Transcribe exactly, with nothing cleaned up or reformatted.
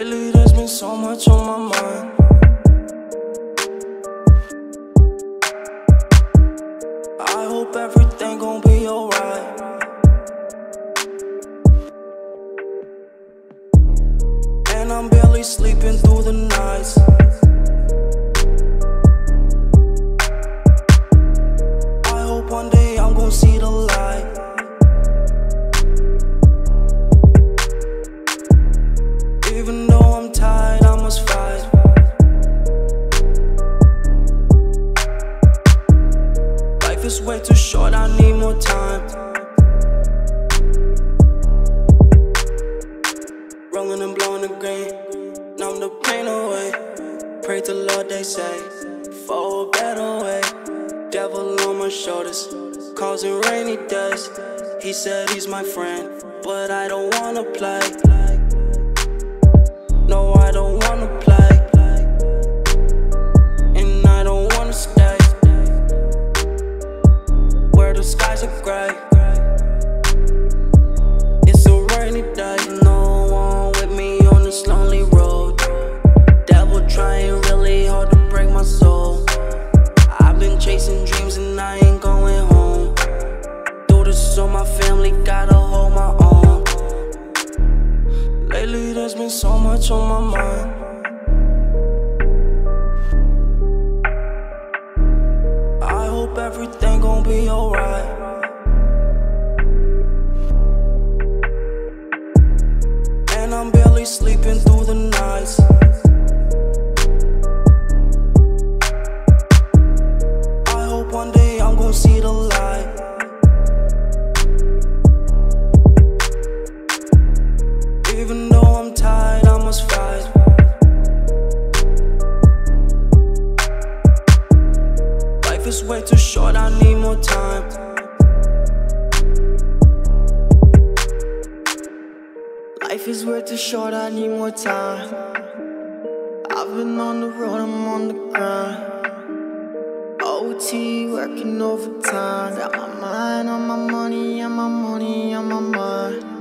Lately there's been so much on my mind. I hope everything gon' be alright. And I'm barely sleeping through the nights. I hope one day I'm gon' see the light. Even though I'm tired, I must fight. Life is way too short, I need more time. Rolling and blowing the green, numb the pain away. Pray to Lord, they say, for a better way. Devil on my shoulders, causing rainy days. He said he's my friend, but I don't wanna play. No, I don't wanna play, and I don't wanna stay where the skies are gray. It's a rainy day, no one with me on this lonely road. Devil trying really hard to break my soul. I've been chasing dreams and I ain't going home. Do this so my family gotta hold my own. Lately there's been so much on my mind. I hope everything gon' be alright. And I'm barely sleeping through the nights. I hope one day I'm gon' see the light. Even though I'm tired, I must fight. Life is way too short, I need more time. Life is way too short, I need more time. I've been on the road, I'm on the grind. O T, working overtime. Got my mind on my money, on my money, on my mind.